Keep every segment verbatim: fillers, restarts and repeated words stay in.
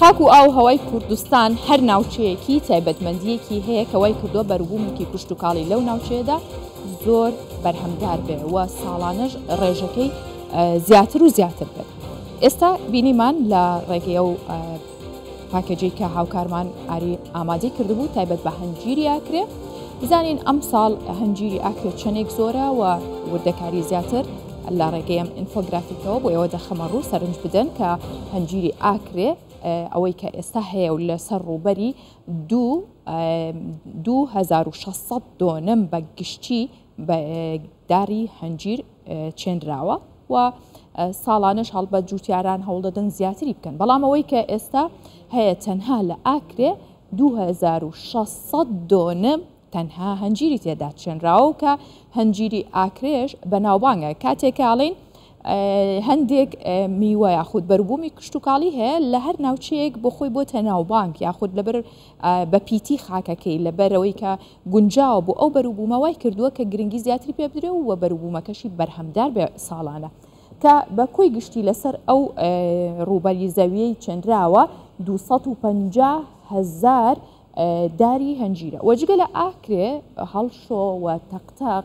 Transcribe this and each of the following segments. خاک و آو هوای کردستان هر ناوچه‌ای که تعبدمندی که هیچ هوای کردو برگومی که کشتو کالی لو ناوچه دا زور برهمدار به و سالانج رجکی زیاتر و زیاتر بده. استا بینی من ل رجیو پاکجی که هاوکارمان عری آماده کرده بود تعبد به هنگیری اکره. بزنین امسال هنگیری اکره چنگ زوره و وردکاری زیاتر. لا رجيم انفوغرافيكو بويو دخمرو سرنج بدن ك هنجيري اكري اويك استهي ولا سرو بري دو دو هزار وشصد دونم بقشتي داري هنجير تشندراوا و سالانش هلبا جوتياران هولدن زياتري بكن بلام اويك استا هي تنها لاكري دو هزار وشصد دونم تنها هنجيري تيدا تشنراو كا هنجيري اكريش بناوبانغا كاتيكالين هنديك ميوه ياخد بربومي كشتوكالي هي لهر ناوچيك بخوي بو تناوبانغ ياخد لبر ببيتي خاكاكي لبرويكا گنجاو بو او بربوما واي كردوه كا گرنگي زياتري بيبدري و بربوما كشي برهمدار بسالانه كا بكوي گشتي لسر او روبالي زاوية تشنراو دوو سەد و پەنجا هزار داري هنجيرة وجقلا آكري هالشو وتقتاق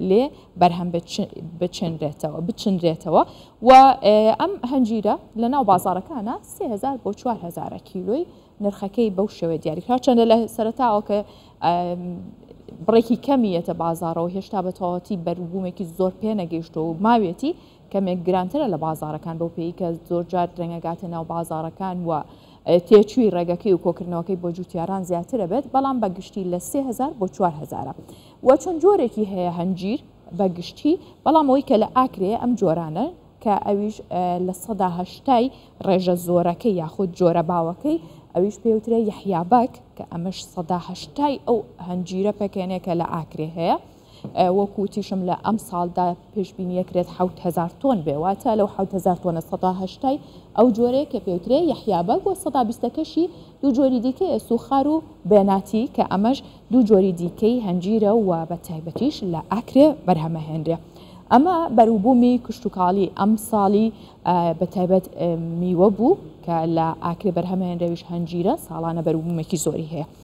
ل برهم بتش بتشنرتوا بتشنرتوا وأم هنجيرة لنا وبازار كنا سه هزار بوشوار هزار كيلوي نرخكي بوشوا دياري خاطرنا له سرتاعه ك بريكي كمية بازاره وهيش تابتها تي برجومه كي زور بينا جيشتو ما بيتي كم جرانتر لبازار كان بوبي كزور جار رنجاتنا وبازار كان و تێچووی ڕێگەکەی و کۆکردنەوەکەی بۆ جوتیاران زیاترە بێت بەڵام بەگشتی لە سێ هەزار بۆ چوار هەزارە و چۆن جۆرێکی هەیە هەنجیر بەگشتی بەڵام ئەوەی کە لە ئاکرێ ئەم جۆرانە کە ئەویش لە سەدا هەشتای ڕێژە زۆرەکەی یاخود جۆرە باوەکەی ئەویش پێوترە یەحیابەک کە ئەمەش سەدا هەشتای ئەو هەنجیرە پێکێنێکە لە ئاکرێ هەیە وەکو تیشم لە ئەم ساڵدا پێشبینی یەکرێت حوت هەزار تۆن بێ واتە لەو حوت هەزار تۆنە سەدا هەشتای ئەو جۆرەیە کە پێوترێ یەحیابەک و سەدا بیستەکەشی دوو جۆری دیکەی سوخار و بێناتی کە ئەمەش دوو جۆری دیکەی هەنجیرە و بە تایبەتیش لە ئاکرێ بەرهەمەهێنرێ ئەمە بەرووبوومی کشتتوکاڵی ئەم ساڵی بە تایبەت میوە بوو کە لە ئاکرێ بەرهەمەهێنرەویش هەنجیرە ساڵانە بەرووبوومێکی زۆری هەیە